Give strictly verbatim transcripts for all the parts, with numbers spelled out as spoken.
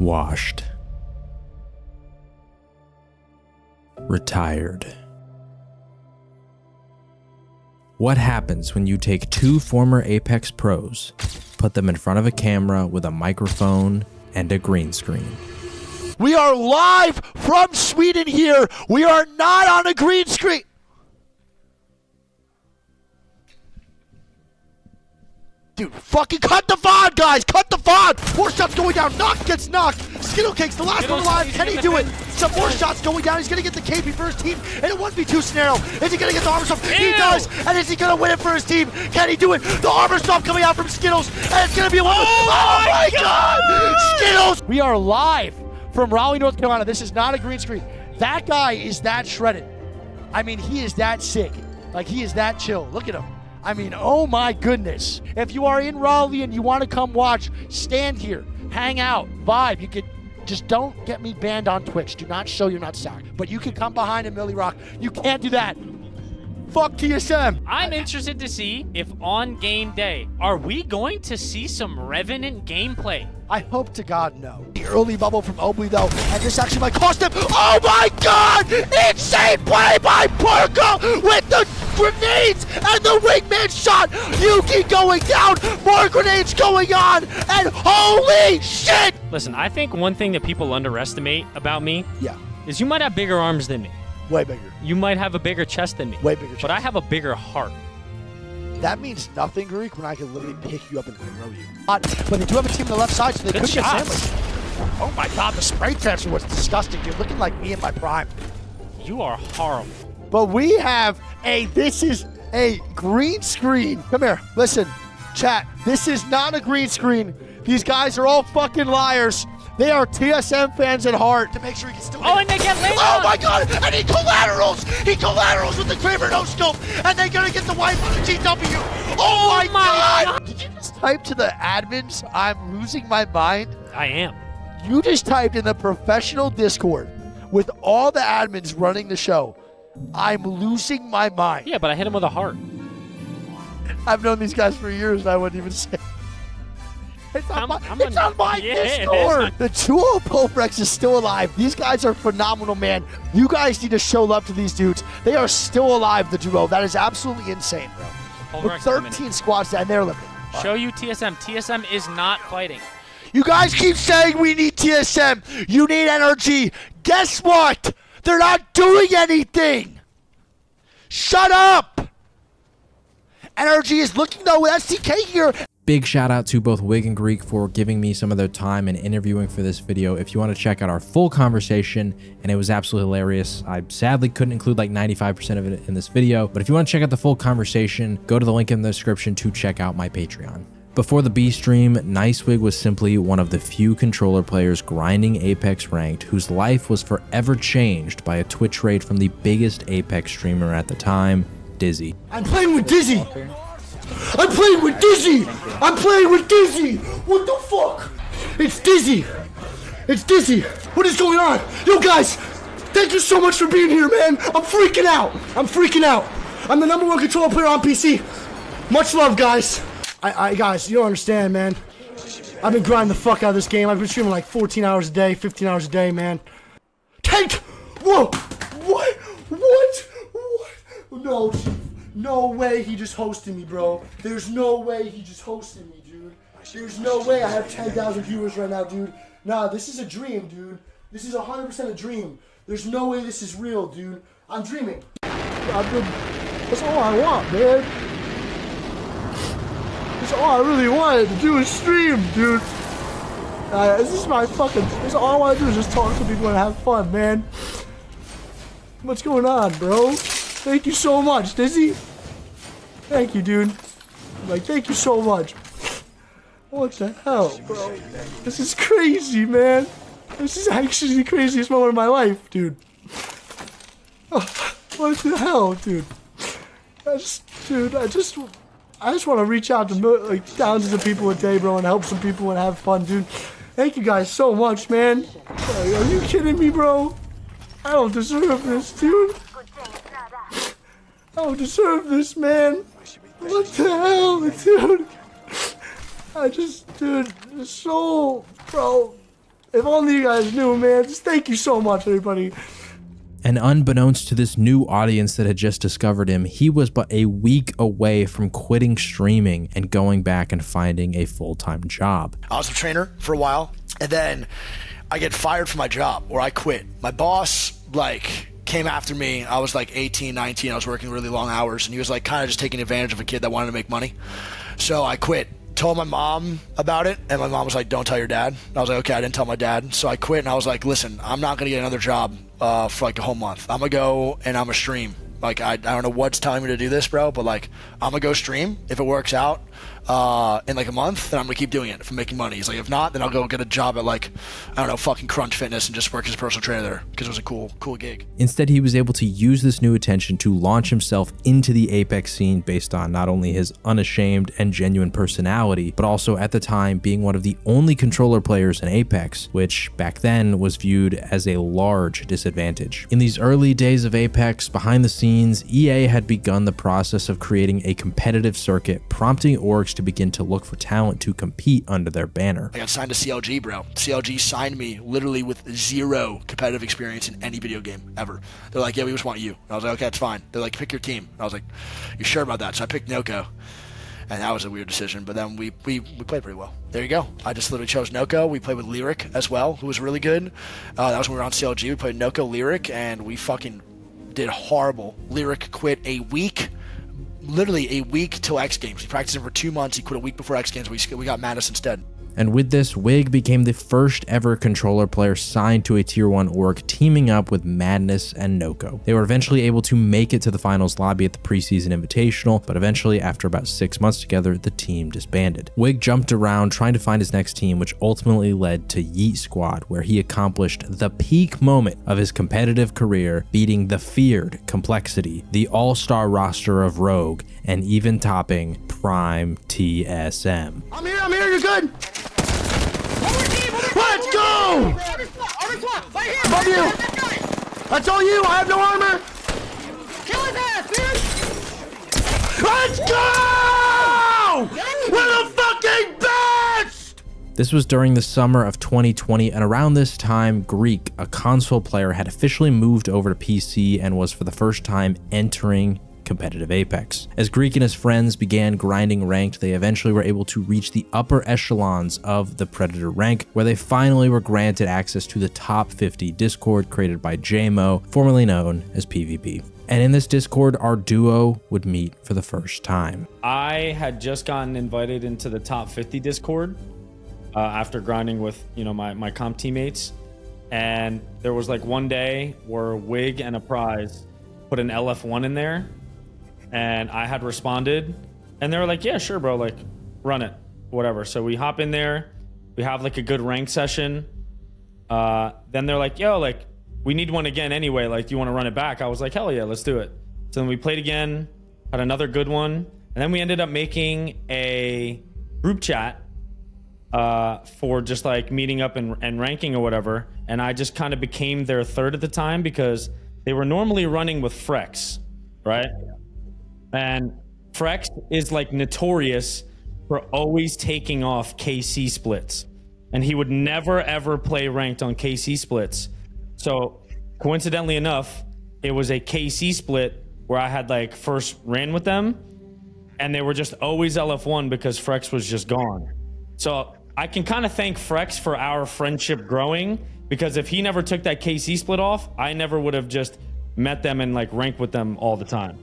Washed. Retired. What happens when you take two former Apex pros, put them in front of a camera with a microphone and a green screen? We are live from Sweden here. We are not on a green screen. Dude, fucking cut the V O D, guys! Cut the V O D! Four shots going down, Knock gets knocked! Skittle Cake's the last one alive, can he do it? Some more shots going down, he's gonna get the K P for his team in a one v two scenario. Is he gonna get the armor swap? He does! And is he gonna win it for his team? Can he do it? The armor swap coming out from Skittles, and it's gonna be a one. Oh my god! Skittles! We are live from Raleigh, North Carolina. This is not a green screen. That guy is that shredded. I mean, he is that sick. Like, he is that chill. Look at him. I mean, oh my goodness. If you are in Raleigh and you want to come watch, stand here, hang out, vibe. You could, just don't get me banned on Twitch. Do not show you're not Zach. But you can come behind and Millie Rock. You can't do that. Fuck T S M. I'm interested to see if on game day, are we going to see some Revenant gameplay? I hope to God no. The early bubble from Obley though, and this actually might cost him. Oh my God! Insane play by Porco with the grenades and the wingman shot. Yuki going down, more grenades going on, and holy shit! Listen, I think one thing that people underestimate about me, yeah, is you might have bigger arms than me. Way bigger. You might have a bigger chest than me. Way bigger chest. But I have a bigger heart. That means nothing, Greek, when I can literally pick you up and throw you. But they do have a team on the left side, so they could get sandwiched. Oh my God, the spray transfer was disgusting. You're looking like me in my prime. You are horrible. But we have a, this is a green screen. Come here, listen, chat. This is not a green screen. These guys are all fucking liars. They are T S M fans at heart. To make sure he can still. Oh, and they get laid oh on. My God! And he collaterals. He collaterals with the Kramer no scope, and they're gonna get the wipe on the G W. Oh, oh my, my God. God! Did you just type to the admins? I'm losing my mind. I am. You just typed in the professional Discord with all the admins running the show. I'm losing my mind. Yeah, but I hit him with a heart. I've known these guys for years, and I wouldn't even say. It's on I'm, my, I'm it's a, on my yeah, Discord! The two oh Polfrex is still alive. These guys are phenomenal, man. You guys need to show love to these dudes. They are still alive, the duo. That is absolutely insane, bro. With thirteen squads and they're limited. Show you T S M. T S M is not fighting. You guys keep saying we need T S M. You need energy. Guess what? They're not doing anything. Shut up! Energy is looking, though, with S D K here. Big shout out to both Wig and Greek for giving me some of their time and interviewing for this video. If you want to check out our full conversation, and it was absolutely hilarious. I sadly couldn't include like ninety-five percent of it in this video, but if you want to check out the full conversation, go to the link in the description to check out my Patreon. Before the B Stream, NiceWigg was simply one of the few controller players grinding Apex ranked whose life was forever changed by a Twitch raid from the biggest Apex streamer at the time, Dizzy. I'm playing with Dizzy! I'm playing with Dizzy! I'm playing with Dizzy! What the fuck? It's Dizzy! It's Dizzy! What is going on? Yo guys! Thank you so much for being here, man! I'm freaking out! I'm freaking out! I'm the number one controller player on P C! Much love, guys! I, I guys, you don't understand, man. I've been grinding the fuck out of this game. I've been streaming like fourteen hours a day, fifteen hours a day, man. Tank! Whoa! What? What? What? No. No way he just hosted me, bro. There's no way he just hosted me, dude. There's no way I have ten thousand viewers right now, dude. Nah, this is a dream, dude. This is one hundred percent a dream. There's no way this is real, dude. I'm dreaming. I've been, that's all I want, man. That's all I really wanted to do is stream, dude. Uh, this is my fucking... That's all I want to do is just talk to people and have fun, man. What's going on, bro? Thank you so much, Dizzy. Thank you, dude. Like, thank you so much. What the hell, bro? This is crazy, man. This is actually the craziest moment of my life, dude. Oh, what the hell, dude? I just, dude, I just, I just want to reach out to like thousands of people a day, bro, and help some people and have fun, dude. Thank you guys so much, man. Like, are you kidding me, bro? I don't deserve this, dude. I don't deserve this, man. What the hell, dude? I just, dude, the soul, bro. If only you guys knew, man. Just thank you so much, everybody. And unbeknownst to this new audience that had just discovered him, he was but a week away from quitting streaming and going back and finding a full-time job. I was a trainer for a while, and then I get fired from my job, or I quit. My boss, like, came after me. I was like eighteen, nineteen. I was working really long hours, and he was like kind of just taking advantage of a kid that wanted to make money. So I quit. Told my mom about it, and my mom was like, don't tell your dad. I was like, okay, I didn't tell my dad. So I quit, and I was like, listen, I'm not gonna get another job uh, for like a whole month. I'm gonna go and I'm gonna stream. Like, I, I don't know what's telling me to do this, bro, but like, I'm gonna go stream. If it works out uh, in like a month, then I'm gonna keep doing it if I'm making money. He's like, if not, then I'll go get a job at like, I don't know, fucking Crunch Fitness and just work as a personal trainer there, because it was a cool, cool gig. Instead, he was able to use this new attention to launch himself into the Apex scene based on not only his unashamed and genuine personality, but also at the time being one of the only controller players in Apex, which back then was viewed as a large disadvantage. In these early days of Apex, behind the scenes, E A had begun the process of creating a competitive circuit, prompting orgs to begin to look for talent to compete under their banner. I got signed to C L G, bro. C L G signed me literally with zero competitive experience in any video game ever. They're like, yeah, we just want you. And I was like, okay, that's fine. They're like, pick your team. And I was like, you sure about that? So I picked Noko. And that was a weird decision, but then we, we, we played pretty well. There you go. I just literally chose Noko. We played with Lyric as well, who was really good. Uh, that was when we were on C L G. We played Noko, Lyric, and we fucking did horrible. Lyric quit a week, literally a week till X Games. He practiced him for two months. He quit a week before X Games. We, we got Maddis instead. And with this, Wig became the first ever controller player signed to a tier one org, teaming up with Maddis and Noko. They were eventually able to make it to the finals lobby at the preseason invitational, but eventually, after about six months together, the team disbanded. Wig jumped around trying to find his next team, which ultimately led to Yeet Squad, where he accomplished the peak moment of his competitive career, beating the feared Complexity, the all-star roster of Rogue, and even topping Prime T S M. I'm here, I'm here, you're good! Let's go! Above you! That's all you! I have no armor! Kill his ass, dude! Let's go! We're the fucking best! This was during the summer of twenty twenty, and around this time, Greek, a console player, had officially moved over to P C and was for the first time entering competitive Apex. As Greek and his friends began grinding ranked, they eventually were able to reach the upper echelons of the Predator rank, where they finally were granted access to the top fifty Discord created by J M O, formerly known as PvP. And in this Discord, our duo would meet for the first time. I had just gotten invited into the top fifty Discord uh, after grinding with, you know, my, my comp teammates. And there was like one day where Wig and a prize put an L F one in there, and I had responded, and they were like, yeah, sure, bro, like, run it, whatever. So we hop in there, we have like a good rank session. Uh, then they're like, yo, like, we need one again anyway, like, do you want to run it back? I was like, hell yeah, let's do it. So then we played again, had another good one, and then we ended up making a group chat uh, for just like meeting up and, and ranking or whatever. And I just kind of became their third at the time, because they were normally running with Frex, right? And Frex is like notorious for always taking off K C splits, and he would never ever play ranked on K C splits. So coincidentally enough, it was a K C split where I had like first ran with them, and they were just always L F one because Frex was just gone. So I can kind of thank Frex for our friendship growing, because if he never took that K C split off, I never would have just met them and like ranked with them all the time.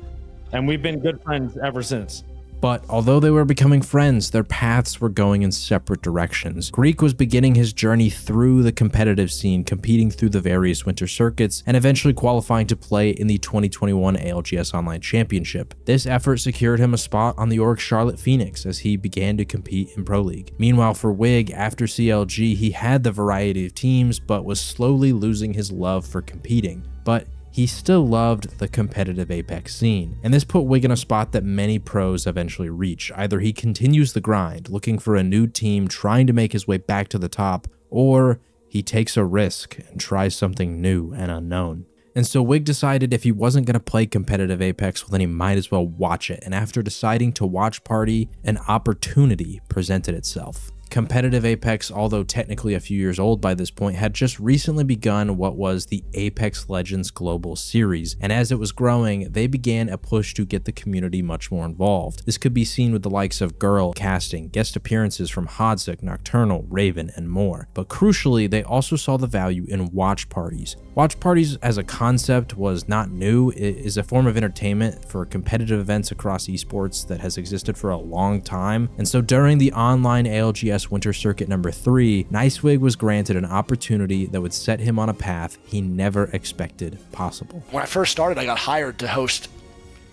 And we've been good friends ever since. But although they were becoming friends, their paths were going in separate directions. Greek was beginning his journey through the competitive scene, competing through the various winter circuits, and eventually qualifying to play in the twenty twenty-one A L G S Online Championship. This effort secured him a spot on the org Charlotte Phoenix as he began to compete in Pro League. Meanwhile, for Wig, after C L G, he had the variety of teams, but was slowly losing his love for competing. But he still loved the competitive Apex scene, and this put Wig in a spot that many pros eventually reach. Either he continues the grind, looking for a new team, trying to make his way back to the top, or he takes a risk and tries something new and unknown. And so Wig decided if he wasn't going to play competitive Apex, well, then he might as well watch it. And after deciding to watch party, an opportunity presented itself. Competitive Apex, although technically a few years old by this point, had just recently begun what was the Apex Legends Global Series, and as it was growing, they began a push to get the community much more involved. This could be seen with the likes of girl casting, guest appearances from Hodzik, Nocturnal, Raven, and more. But crucially, they also saw the value in watch parties. Watch parties as a concept was not new. It is a form of entertainment for competitive events across esports that has existed for a long time, and so during the online A L G S Winter Circuit number three, NiceWigg was granted an opportunity that would set him on a path he never expected possible. When I first started, I got hired to host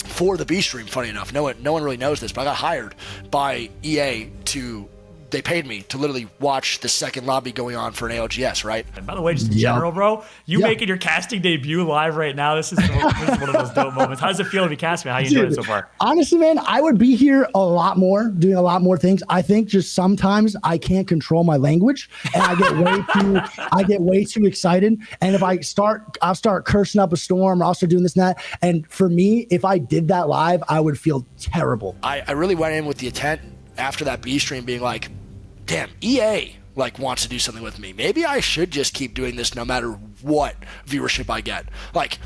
for the B Stream. Funny enough, no one, no one really knows this, but I got hired by E A to, they paid me to literally watch the second lobby going on for an A L G S, right? And by the way, just in general, yeah. bro, you yeah. making your casting debut live right now. This is, this is one of those dope moments. How does it feel to be cast, man? How you Dude, enjoying it so far? Honestly, man, I would be here a lot more, doing a lot more things. I think just sometimes I can't control my language, and I get way too, I get way too excited. And if I start, I'll start cursing up a storm, or I'll start doing this and that. And for me, if I did that live, I would feel terrible. I, I really went in with the intent after that B Stream being like, damn, E A like wants to do something with me. Maybe I should just keep doing this no matter what viewership I get. Like,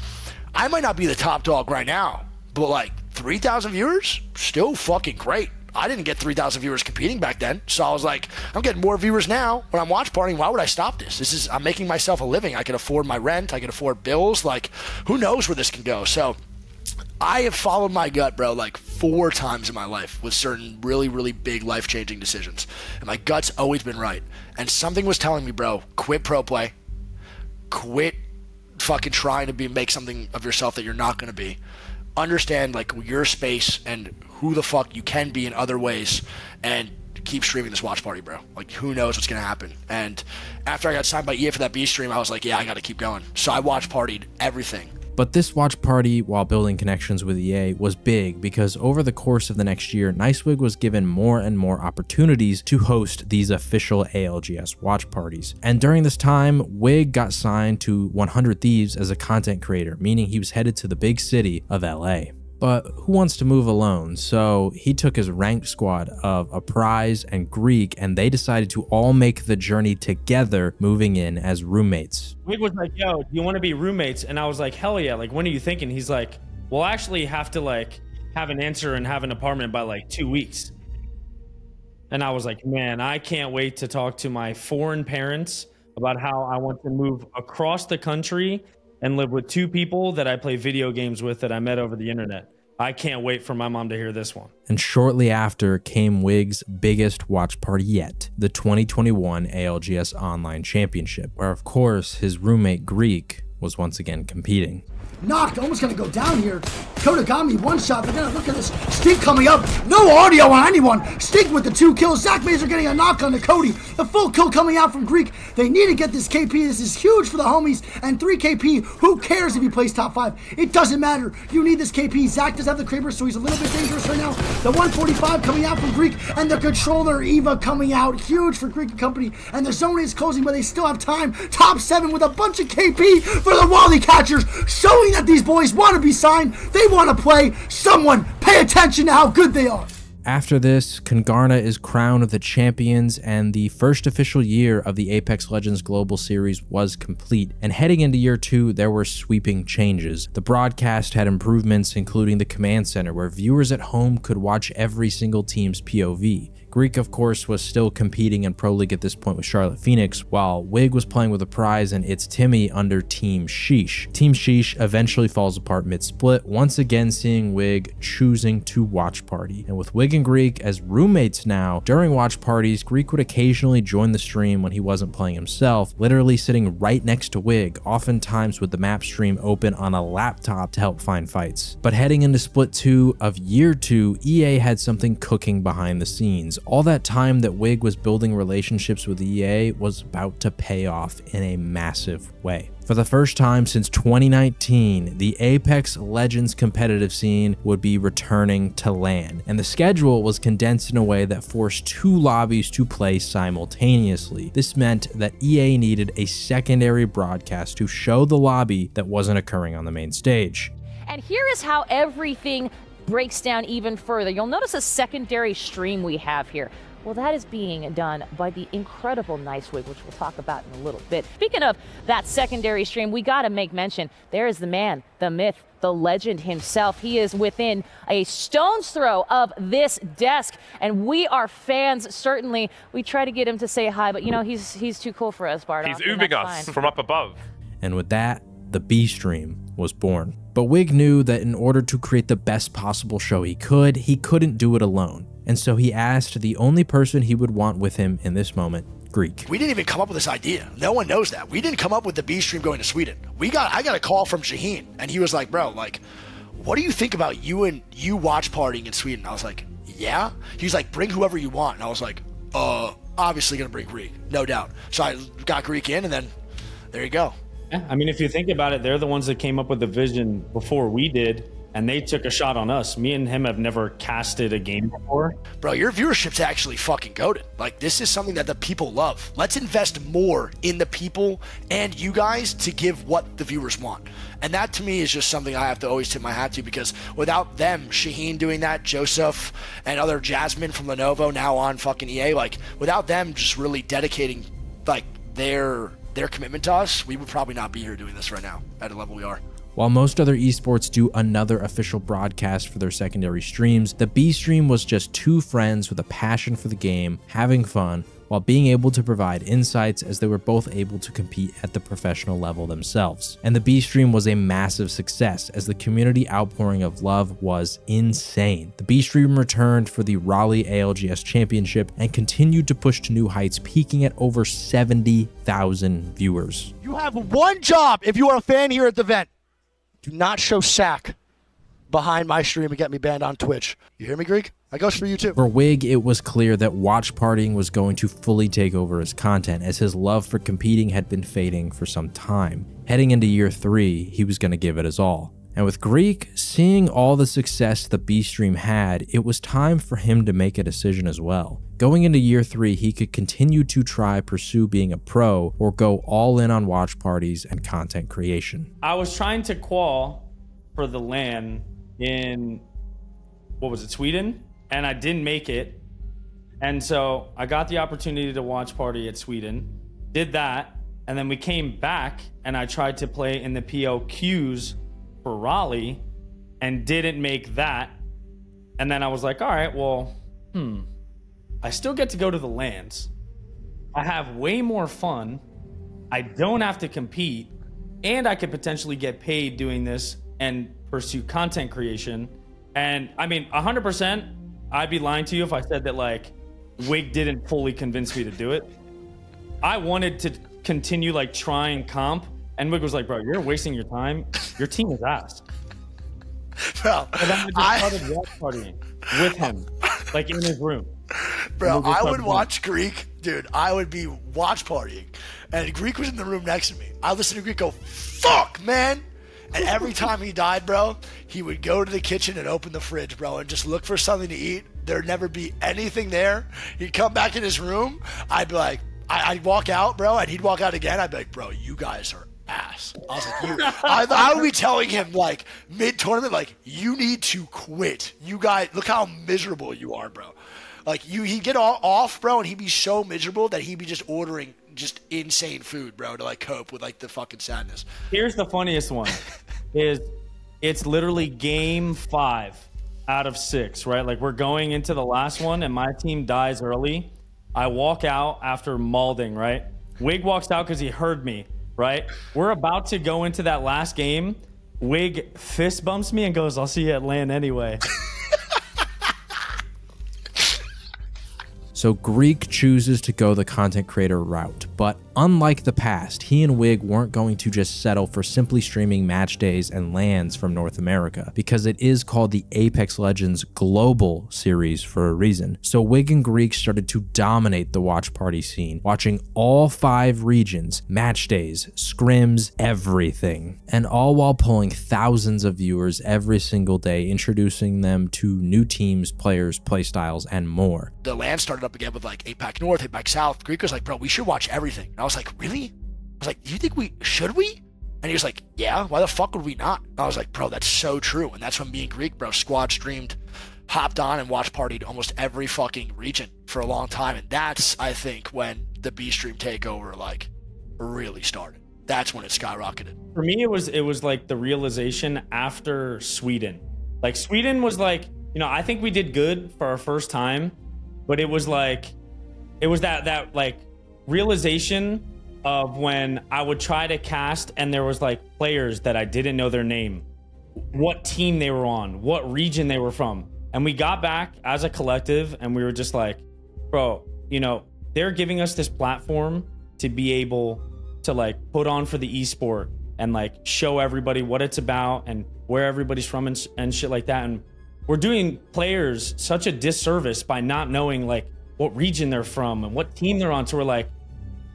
I might not be the top dog right now, but like three thousand viewers, still fucking great. I didn't get three thousand viewers competing back then, so I was like, I'm getting more viewers now when I'm watch partying. Why would I stop this? This is, I'm making myself a living. I can afford my rent. I can afford bills. Like, who knows where this can go? So I have followed my gut, bro, like four times in my life with certain really, really big life-changing decisions. And my gut's always been right. And something was telling me, bro, quit pro play. Quit fucking trying to be make something of yourself that you're not going to be. Understand, like, your space and who the fuck you can be in other ways. And keep streaming this watch party, bro. Like, who knows what's going to happen. And after I got signed by E A for that B Stream, I was like, yeah, I got to keep going. So I watch partied everything. But this watch party, while building connections with E A, was big because over the course of the next year, NiceWigg was given more and more opportunities to host these official A L G S watch parties. And during this time, Wig got signed to one hundred Thieves as a content creator, meaning he was headed to the big city of L A. But who wants to move alone? So he took his ranked squad of Apprise and Greek, and they decided to all make the journey together, moving in as roommates. Wig was like, yo, do you want to be roommates? And I was like, hell yeah. Like, when are you thinking? He's like, well, I actually have to like have an answer and have an apartment by like two weeks. And I was like, man, I can't wait to talk to my foreign parents about how I want to move across the country and live with two people that I play video games with that I met over the internet. I can't wait for my mom to hear this one. And shortly after came Wigg's biggest watch party yet, the twenty twenty-one A L G S Online Championship, where of course his roommate Greek was once again competing. Knocked, almost gonna go down here. Kotogami one shot, but then look at this. Stink coming up, no audio on anyone. Stink with the two kills. Zach Mazur getting a knock on to Cody. The full kill coming out from Greek. They need to get this K P. This is huge for the homies. And three K P, who cares if he plays top five? It doesn't matter. You need this K P. Zach does have the Kraber, so he's a little bit dangerous right now. The one forty-five coming out from Greek, and the controller Eva coming out. Huge for Greek and company. And the zone is closing, but they still have time. Top seven with a bunch of K P for the Wally catchers. Showing that these boys want to be signed, they want to play. Someone pay attention to how good they are. After this, Kangarna is crowned of the champions, and the first official year of the Apex Legends Global Series was complete. And heading into year two, there were sweeping changes. The broadcast had improvements, including the command center, where viewers at home could watch every single team's P O V. Greek, of course, was still competing in Pro League at this point with Charlotte Phoenix, while Wig was playing with Apprise and It's Timmy under Team Sheesh. Team Sheesh eventually falls apart mid-split, once again seeing Wig choosing to watch party. And with Wig and Greek as roommates now, during watch parties, Greek would occasionally join the stream when he wasn't playing himself, literally sitting right next to Wig, oftentimes with the map stream open on a laptop to help find fights. But heading into split two of year two, E A had something cooking behind the scenes. All that time that Wig was building relationships with E A was about to pay off in a massive way. For the first time since twenty nineteen, the Apex Legends competitive scene would be returning to LAN, and the schedule was condensed in a way that forced two lobbies to play simultaneously. This meant that E A needed a secondary broadcast to show the lobby that wasn't occurring on the main stage. And here is how everything breaks down even further. You'll notice a secondary stream we have here. Well, that is being done by the incredible NiceWigg, which we'll talk about in a little bit. Speaking of that secondary stream, we got to make mention, there is the man, the myth, the legend himself. He is within a stone's throw of this desk, and we are fans, certainly. We try to get him to say hi, but you know, he's he's too cool for us, Bart. He's oobing us fine. From up above. And with that, the B Stream was born. But Wig knew that in order to create the best possible show he could, he couldn't do it alone. And so he asked the only person he would want with him in this moment, Greek. We didn't even come up with this idea. No one knows that. We didn't come up with the B Stream going to Sweden. We got I got a call from Shaheen, and he was like, bro, like, what do you think about you and you watch partying in Sweden? I was like, yeah? He's like, bring whoever you want. And I was like, uh, obviously gonna bring Greek, no doubt. So I got Greek in, and then there you go. Yeah, I mean, if you think about it, they're the ones that came up with the vision before we did, and they took a shot on us. Me and him have never casted a game before. Bro, your viewership's actually fucking goated. Like, this is something that the people love. Let's invest more in the people and you guys to give what the viewers want. And that, to me, is just something I have to always tip my hat to, because without them, Shaheen doing that, Joseph, and other Jasmine from Lenovo, now on fucking E A, like, without them just really dedicating, like, their their commitment to us, we would probably not be here doing this right now at the level we are. While most other esports do another official broadcast for their secondary streams, the B Stream was just two friends with a passion for the game, having fun, while being able to provide insights, as they were both able to compete at the professional level themselves. And the B Stream was a massive success, as the community outpouring of love was insane. The B Stream returned for the Raleigh A L G S Championship and continued to push to new heights, peaking at over seventy thousand viewers. You have one job if you are a fan here at the event. Do not show sack behind my stream and get me banned on Twitch. You hear me, Greek? That goes for you too. For Wig, it was clear that watch partying was going to fully take over his content, as his love for competing had been fading for some time. Heading into year three, he was going to give it his all. And with Greek, seeing all the success the B Stream had, it was time for him to make a decision as well. Going into year three, he could continue to try pursue being a pro, or go all in on watch parties and content creation. I was trying to qual for the LAN in, what was it, Sweden? And I didn't make it. And so I got the opportunity to watch party at Sweden, did that. And then we came back and I tried to play in the P L Qs for Raleigh and didn't make that. And then I was like, all right, well, hmm, I still get to go to the LANs. I have way more fun. I don't have to compete, and I could potentially get paid doing this and pursue content creation. And I mean, one hundred percent, I'd be lying to you if I said that like Wig didn't fully convince me to do it. I wanted to continue like trying comp, and Wig was like, bro, you're wasting your time. Your team is ass. Bro, and then I just started watch partying with him, like in his room. Bro, I would watch Greek, dude. I would be watch partying, and Greek was in the room next to me. I listened to Greek go, fuck, man. And every time he died, bro, he would go to the kitchen and open the fridge, bro, and just look for something to eat. There'd never be anything there. He'd come back in his room. I'd be like, I, I'd walk out, bro, and he'd walk out again. I'd be like, bro, you guys are ass. I was like, you. I, I would be telling him like mid tournament, like, you need to quit. You guys, look how miserable you are, bro. Like you, he'd get all off, bro, and he'd be so miserable that he'd be just ordering just insane food, bro, to like cope with like the fucking sadness. Here's the funniest one: is it's literally game five out of six, right? Like we're going into the last one, and my team dies early. I walk out after malding, right? Wig walks out because he heard me. Right, we're about to go into that last game. Wig fist bumps me and goes, "I'll see you at LAN anyway." So Greek chooses to go the content creator route, but unlike the past, he and Wig weren't going to just settle for simply streaming match days and LANs from North America, because it is called the Apex Legends Global Series for a reason. So Wig and Greek started to dominate the watch party scene, watching all five regions, match days, scrims, everything. And all while pulling thousands of viewers every single day, introducing them to new teams, players, playstyles, and more. The LAN started up again with like APAC North, APAC South. Greek was like, bro, we should watch everything. And I was like, really? I was like, do you think we, should we? And he was like, yeah, why the fuck would we not? And I was like, bro, that's so true. And that's when me and Greek, bro, squad streamed hopped on and watch partied almost every fucking region for a long time. And that's, I think, when the B Stream takeover like really started. That's when it skyrocketed. For me, it was it was like the realization after Sweden. Like Sweden was like, you know, I think we did good for our first time, but it was like, it was that that like realization of when I would try to cast and there was like players that I didn't know their name, what team they were on, what region they were from. And we got back as a collective and we were just like, bro, you know, they're giving us this platform to be able to like put on for the esport and like show everybody what it's about and where everybody's from and, and shit like that. And we're doing players such a disservice by not knowing like what region they're from and what team they're on. So we're like,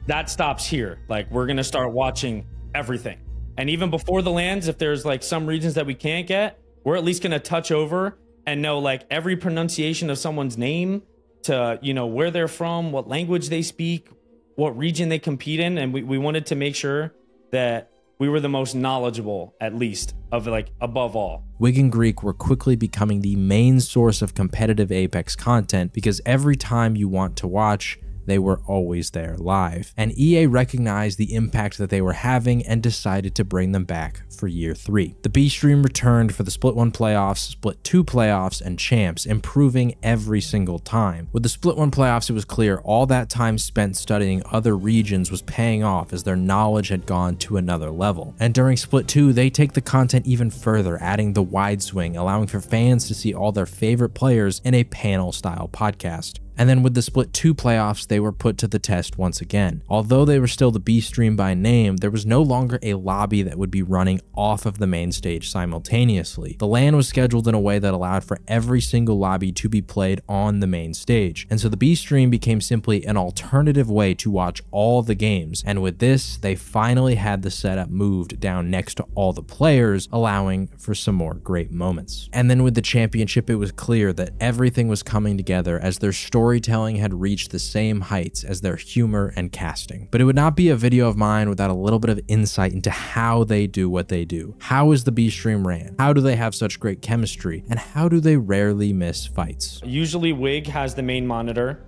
that stops here. Like, we're gonna start watching everything. And even before the lands, if there's like some regions that we can't get, we're at least gonna touch over and know like every pronunciation of someone's name to, you know, where they're from, what language they speak, what region they compete in. And we, we wanted to make sure that we were the most knowledgeable, at least, of like above all. WigG and Greek were quickly becoming the main source of competitive Apex content because every time you want to watch, they were always there live. And E A recognized the impact that they were having and decided to bring them back for year three. The B Stream returned for the Split one playoffs, Split two playoffs, and Champs, improving every single time. With the Split one playoffs, it was clear all that time spent studying other regions was paying off as their knowledge had gone to another level. And during Split two, they take the content even further, adding the wide swing, allowing for fans to see all their favorite players in a panel-style podcast. And then with the Split two playoffs, they were put to the test once again. Although they were still the B Stream by name, there was no longer a lobby that would be running off of the main stage simultaneously. The LAN was scheduled in a way that allowed for every single lobby to be played on the main stage. And so the B Stream became simply an alternative way to watch all the games. And with this, they finally had the setup moved down next to all the players, allowing for some more great moments. And then with the championship, it was clear that everything was coming together as their story Storytelling had reached the same heights as their humor and casting. But it would not be a video of mine without a little bit of insight into how they do what they do. How is the B Stream ran? How do they have such great chemistry? And how do they rarely miss fights? Usually WigG has the main monitor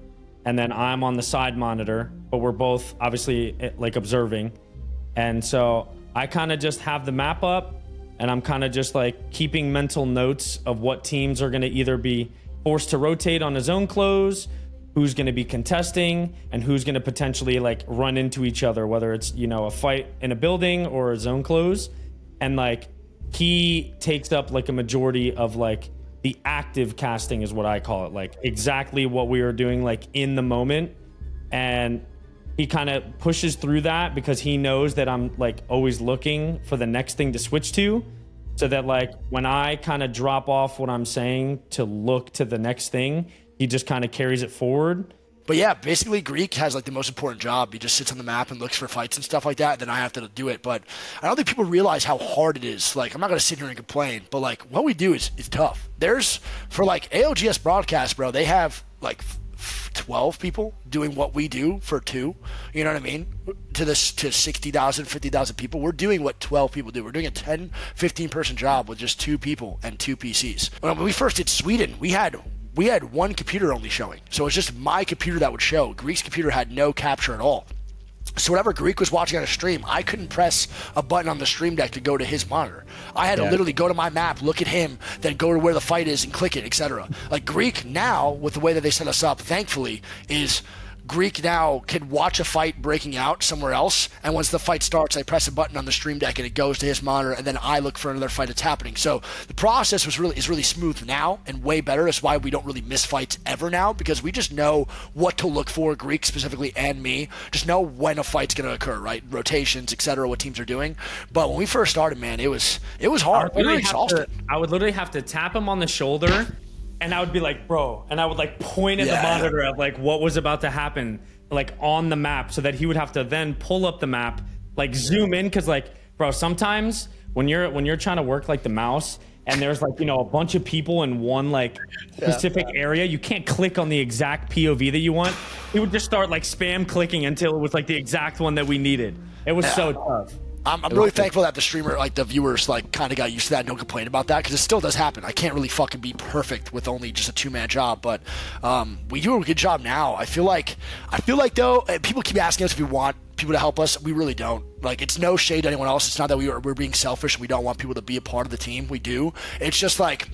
and then I'm on the side monitor, but we're both obviously like observing. And so I kind of just have the map up and I'm kind of just like keeping mental notes of what teams are going to either be forced to rotate on his own close, who's going to be contesting, and who's going to potentially like run into each other, whether it's, you know, a fight in a building or a zone close. And like he takes up like a majority of like the active casting is what I call it, like exactly what we are doing like in the moment. And he kind of pushes through that because he knows that I'm like always looking for the next thing to switch to. So that like when I kind of drop off what I'm saying to look to the next thing, he just kind of carries it forward. But yeah, basically Greek has like the most important job. He just sits on the map and looks for fights and stuff like that. And then I have to do it. But I don't think people realize how hard it is. Like, I'm not going to sit here and complain, but like what we do is, is tough. There's for like A L G S broadcast, bro, they have like twelve people doing what we do for two, you know what I mean? To this, to sixty thousand, fifty thousand people, we're doing what twelve people do. We're doing a ten, fifteen person job with just two people and two P Cs. When we first did Sweden, we had we had one computer only showing. So it's just my computer that would show. Greek's computer had no capture at all. So whenever Greek was watching on a stream, I couldn't press a button on the stream deck to go to his monitor. I had yeah. to literally go to my map, look at him, then go to where the fight is and click it, et cetera. Like Greek now, with the way that they set us up, thankfully, is Greek now can watch a fight breaking out somewhere else. And once the fight starts, I press a button on the stream deck and it goes to his monitor. And then I look for another fight that's happening. So the process was really is really smooth now and way better. That's why we don't really miss fights ever now, because we just know what to look for, Greek specifically and me. Just know when a fight's going to occur, right? Rotations, et cetera, what teams are doing. But when we first started, man, it was it was hard. We were exhausted. To, I would literally have to tap him on the shoulder and I would be like, bro, and I would like point at yeah. the monitor of like what was about to happen, like on the map, so that he would have to then pull up the map, like zoom in. Cause like, bro, sometimes when you're, when you're trying to work like the mouse and there's like, you know, a bunch of people in one like specific yeah, yeah. area, you can't click on the exact P O V that you want. He would just start like spam clicking until it was like the exact one that we needed. It was yeah. so tough. I'm, I'm really thankful that the streamer, like the viewers, like kind of got used to that. No complaint about that, because it still does happen. I can't really fucking be perfect with only just a two-man job, but um, we do a good job now. I feel like, I feel like though, people keep asking us if we want people to help us. We really don't. Like, it's no shade to anyone else. It's not that we are, we're being selfish. We don't want people to be a part of the team. We do. It's just like,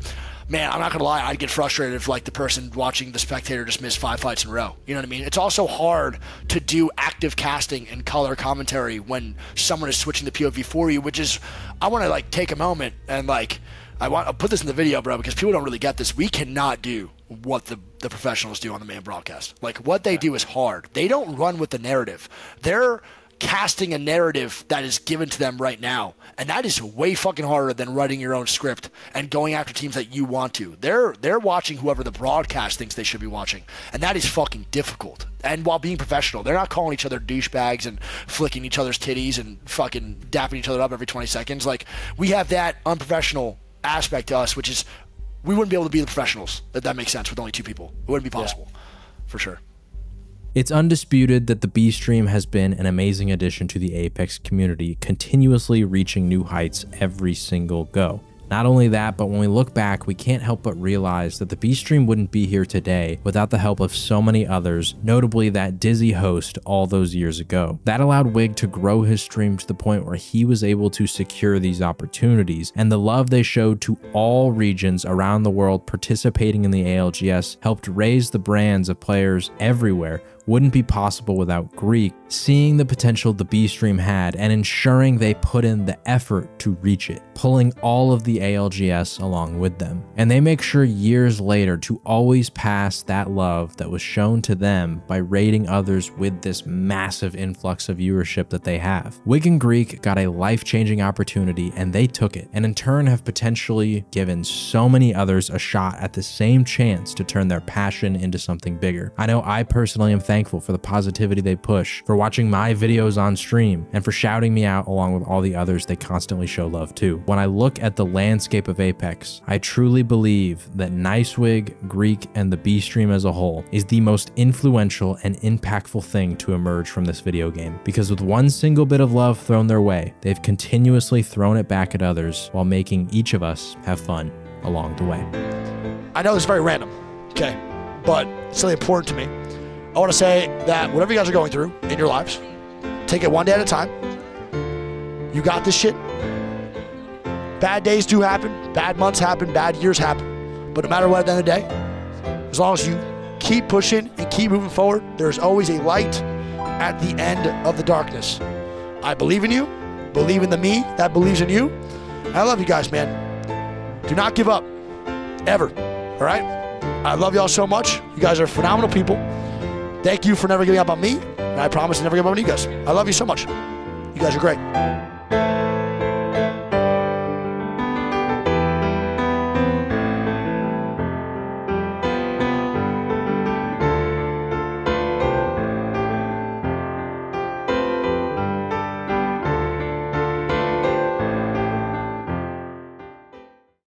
man, I'm not gonna lie, I'd get frustrated if like the person watching the spectator just missed five fights in a row. You know what I mean? It's also hard to do active casting and color commentary when someone is switching the P O V for you, which is, I wanna like take a moment and like, I want, I'll put this in the video, bro, because people don't really get this. We cannot do what the, the professionals do on the main broadcast. Like what they do is hard. They don't run with the narrative. They're casting a narrative that is given to them right now, and that is way fucking harder than writing your own script and going after teams that you want to. They're they're watching whoever the broadcast thinks they should be watching, and that is fucking difficult. And while being professional, they're not calling each other douchebags and flicking each other's titties and fucking dapping each other up every twenty seconds. Like, we have that unprofessional aspect to us, which is we wouldn't be able to be the professionals, if that makes sense, with only two people. It wouldn't be possible, yeah, for sure. It's undisputed that the B Stream has been an amazing addition to the Apex community, continuously reaching new heights every single go. Not only that, but when we look back, we can't help but realize that the B Stream wouldn't be here today without the help of so many others, notably that Dizzy host all those years ago. That allowed Wig to grow his stream to the point where he was able to secure these opportunities, and the love they showed to all regions around the world participating in the A L G S helped raise the brands of players everywhere. Wouldn't be possible without Greek, seeing the potential the B Stream had and ensuring they put in the effort to reach it, pulling all of the A L G S along with them. And they make sure years later to always pass that love that was shown to them by rating others with this massive influx of viewership that they have. Wig and Greek got a life-changing opportunity and they took it, and in turn have potentially given so many others a shot at the same chance to turn their passion into something bigger. I know I personally am thankful for the positivity they push, for watching my videos on stream, and for shouting me out along with all the others they constantly show love to. When I look at the landscape of Apex, I truly believe that NiceWigg, Greek, and the B Stream as a whole is the most influential and impactful thing to emerge from this video game, because with one single bit of love thrown their way, they've continuously thrown it back at others while making each of us have fun along the way. I know this is very random, okay, but it's really important to me. I want to say that whatever you guys are going through in your lives, take it one day at a time. You got this shit. Bad days do happen. Bad months happen. Bad years happen. But no matter what, at the end of the day, as long as you keep pushing and keep moving forward, there's always a light at the end of the darkness. I believe in you. Believe in the me that believes in you. I love you guys, man. Do not give up. Ever. All right? I love y'all so much. You guys are phenomenal people. Thank you for never giving up on me, and I promise to never give up on you guys. I love you so much. You guys are great.